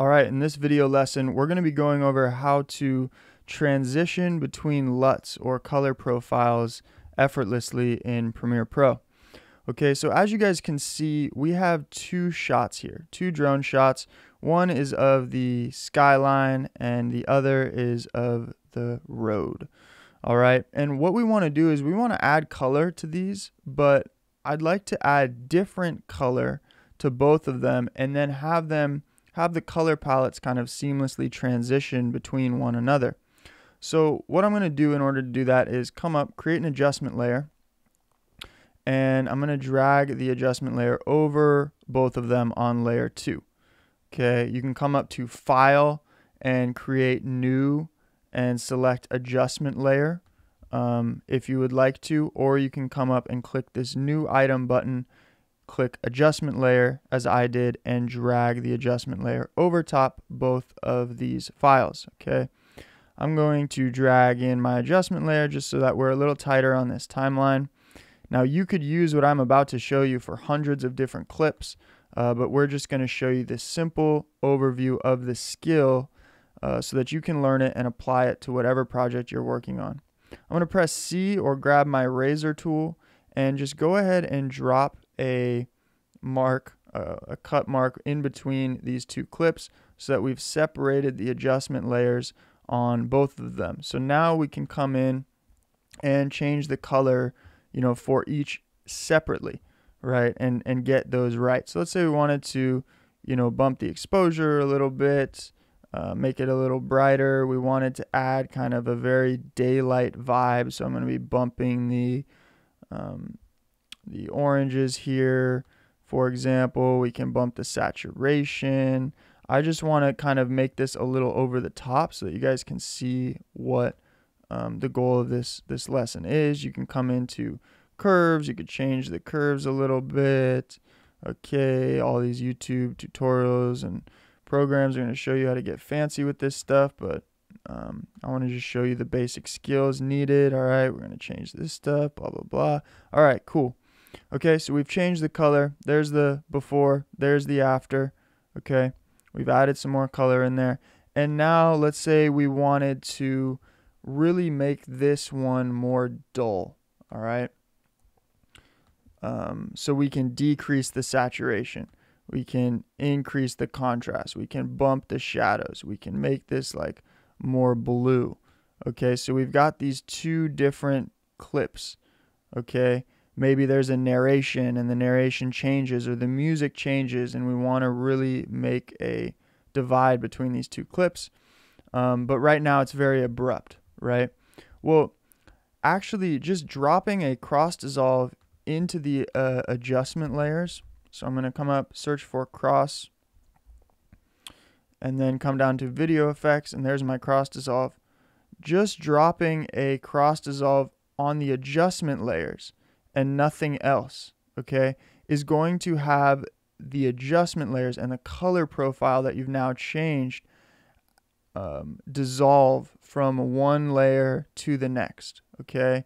Alright, in this video lesson, we're going to be going over how to transition between LUTs or color profiles effortlessly in Premiere Pro. Okay, so as you guys can see, we have two shots here, two drone shots. One is of the skyline and the other is of the road. Alright, and what we want to do is we want to add color to these, but I'd like to add different color to both of them and then have the color palettes kind of seamlessly transition between one another. So what I'm going to do in order to do that is come up, create an adjustment layer, and I'm going to drag the adjustment layer over both of them on layer 2. Okay, you can come up to File and create New and select Adjustment Layer if you would like to, or you can come up and click this New Item button, click adjustment layer as I did, and drag the adjustment layer over top both of these files. Okay, I'm going to drag in my adjustment layer just so that we're a little tighter on this timeline. Now you could use what I'm about to show you for hundreds of different clips, but we're just going to show you this simple overview of the skill so that you can learn it and apply it to whatever project you're working on. I'm going to press C or grab my razor tool and just go ahead and drop a cut mark in between these two clips so that we've separated the adjustment layers on both of them. So now we can come in and change the color, you know, for each separately, right? And get those right. So let's say we wanted to, you know, bump the exposure a little bit, make it a little brighter. We wanted to add kind of a very daylight vibe. So I'm going to be bumping the oranges here, for example. We can bump the saturation. I just want to kind of make this a little over the top so that you guys can see what the goal of this lesson is. You can come into curves. You could change the curves a little bit. Okay, all these YouTube tutorials and programs are going to show you how to get fancy with this stuff, but I want to just show you the basic skills needed. All right, we're going to change this stuff, blah, blah, blah. All right, cool. Okay, so we've changed the color. There's the before, there's the after. Okay, we've added some more color in there. And now let's say we wanted to really make this one more dull. All right, so we can decrease the saturation. We can increase the contrast. We can bump the shadows. We can make this like more blue. Okay, so we've got these two different clips. Okay, maybe there's a narration and the narration changes or the music changes and we want to really make a divide between these two clips. But right now it's very abrupt, right? Well, actually just dropping a cross dissolve into the adjustment layers. So I'm going to come up, search for cross, and then come down to video effects, and there's my cross dissolve. Just dropping a cross dissolve on the adjustment layers and nothing else, okay, is going to have the adjustment layers and the color profile that you've now changed dissolve from one layer to the next, okay?